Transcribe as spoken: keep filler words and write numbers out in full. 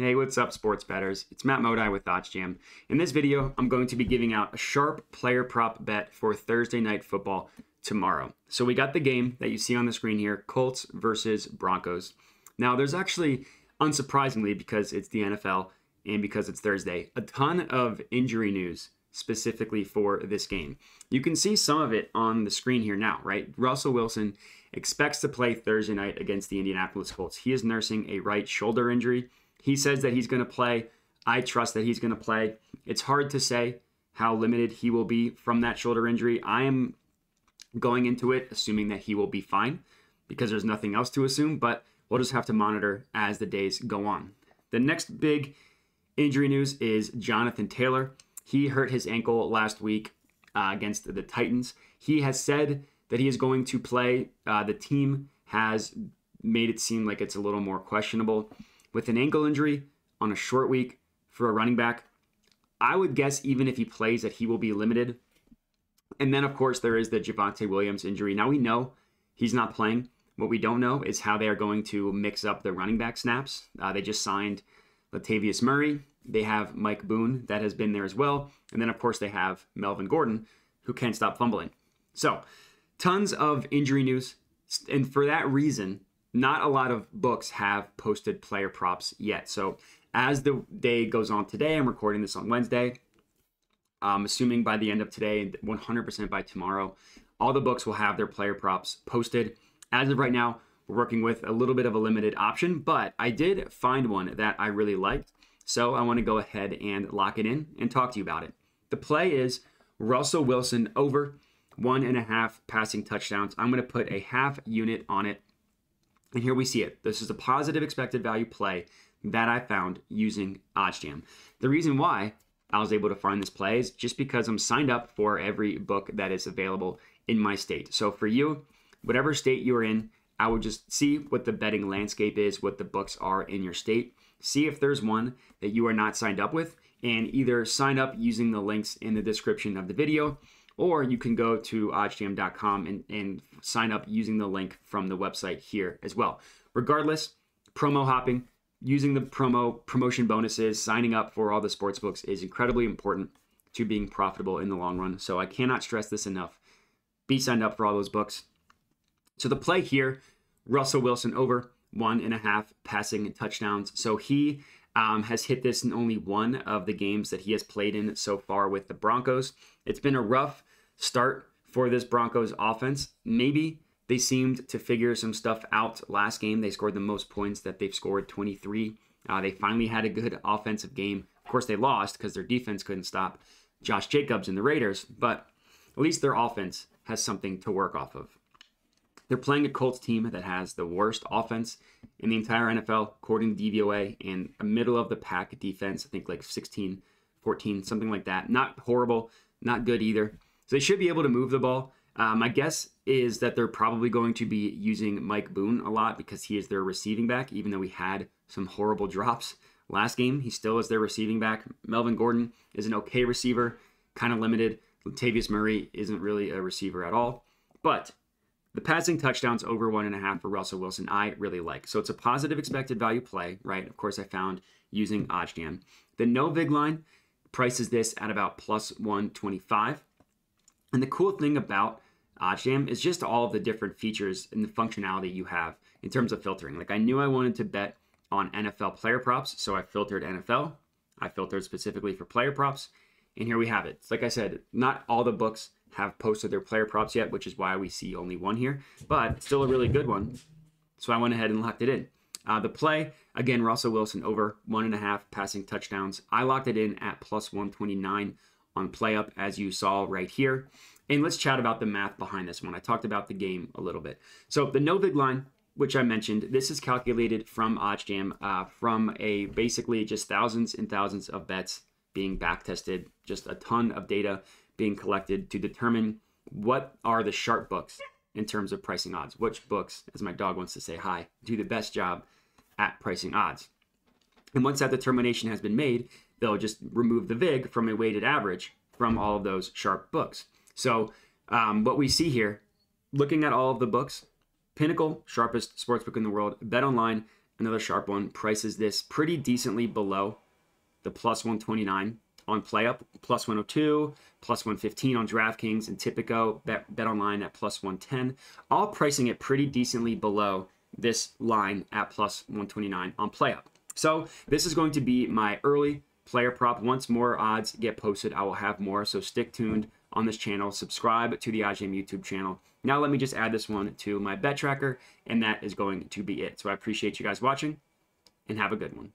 Hey, what's up, sports bettors? It's Matt Modi with OddsJam. In this video, I'm going to be giving out a sharp player prop bet for Thursday night football tomorrow. So we got the game that you see on the screen here, Colts versus Broncos. Now, there's actually, unsurprisingly, because it's the N F L and because it's Thursday, a ton of injury news specifically for this game. You can see some of it on the screen here now, right? Russell Wilson expects to play Thursday night against the Indianapolis Colts. He is nursing a right shoulder injury. He says that he's going to play. I trust that he's going to play. It's hard to say how limited he will be from that shoulder injury. I am going into it assuming that he will be fine because there's nothing else to assume, but we'll just have to monitor as the days go on. The next big injury news is Jonathan Taylor. He hurt his ankle last week uh, against the Titans. He has said that he is going to play. Uh, the team has made it seem like it's a little more questionable. With an ankle injury on a short week for a running back, I would guess even if he plays that he will be limited. And then, of course, there is the Javonte Williams injury. Now, we know he's not playing. What we don't know is how they are going to mix up the running back snaps. Uh, they just signed Latavius Murray. They have Mike Boone that has been there as well. And then, of course, they have Melvin Gordon, who can't stop fumbling. So tons of injury news. And for that reason, not a lot of books have posted player props yet. So as the day goes on today, I'm recording this on Wednesday. I'm assuming by the end of today, and one hundred percent by tomorrow, all the books will have their player props posted. As of right now, we're working with a little bit of a limited option, but I did find one that I really liked. So I want to go ahead and lock it in and talk to you about it. The play is Russell Wilson over one and a half passing touchdowns. I'm going to put a half unit on it. And here we see it. This is a positive expected value play that I found using OddsJam. The reason why I was able to find this play is just because I'm signed up for every book that is available in my state. So for you, whatever state you're in, I would just see what the betting landscape is, what the books are in your state. See if there's one that you are not signed up with, and either sign up using the links in the description of the video, or you can go to oddsjam dot com and, and sign up using the link from the website here as well. Regardless, promo hopping, using the promo promotion bonuses, signing up for all the sports books is incredibly important to being profitable in the long run. So I cannot stress this enough. Be signed up for all those books. So the play here, Russell Wilson over one and a half passing touchdowns. So he Um, has hit this in only one of the games that he has played in so far with the Broncos. It's been a rough start for this Broncos offense. Maybe they seemed to figure some stuff out last game. They scored the most points that they've scored, twenty-three. Uh, they finally had a good offensive game. Of course, they lost because their defense couldn't stop Josh Jacobs and the Raiders, but at least their offense has something to work off of. They're playing a Colts team that has the worst offense in the entire N F L, according to D V O A, and a middle-of-the-pack defense, I think like sixteen, fourteen, something like that. Not horrible, not good either. So they should be able to move the ball. Uh, my guess is that they're probably going to be using Mike Boone a lot because he is their receiving back, even though he had some horrible drops last game. He still is their receiving back. Melvin Gordon is an okay receiver, kind of limited. Latavius Murray isn't really a receiver at all, but the passing touchdowns over one and a half for Russell Wilson, I really like. So it's a positive expected value play, right? Of course, I found using OddsJam. The no vig line prices this at about plus one twenty-five. And the cool thing about OddsJam is just all of the different features and the functionality you have in terms of filtering. Like I knew I wanted to bet on N F L player props, so I filtered N F L. I filtered specifically for player props. And here we have it. Like I said, not all the books have posted their player props yet, which is why we see only one here, but still a really good one. So I went ahead and locked it in. Uh, the play, again, Russell Wilson over one and a half passing touchdowns. I locked it in at plus one twenty-nine on PlayUp, as you saw right here. And let's chat about the math behind this one. I talked about the game a little bit. So the no vig line, which I mentioned, this is calculated from OddsJam, uh, from a basically just thousands and thousands of bets being back tested, just a ton of data being collected to determine what are the sharp books in terms of pricing odds, which books, as my dog wants to say hi, do the best job at pricing odds. And once that determination has been made, they'll just remove the vig from a weighted average from all of those sharp books. So um, what we see here, looking at all of the books, Pinnacle, sharpest sportsbook in the world, BetOnline, another sharp one, prices this pretty decently below the plus one twenty-nine on PlayUp, plus one oh two, plus one fifteen on DraftKings, and Tipico, bet, BetOnline at plus one ten, all pricing it pretty decently below this line at plus one twenty-nine on PlayUp. So this is going to be my early player prop. Once more odds get posted, I will have more, so stick tuned on this channel. Subscribe to the OddsJam YouTube channel. Now let me just add this one to my bet tracker, and that is going to be it. So I appreciate you guys watching, and have a good one.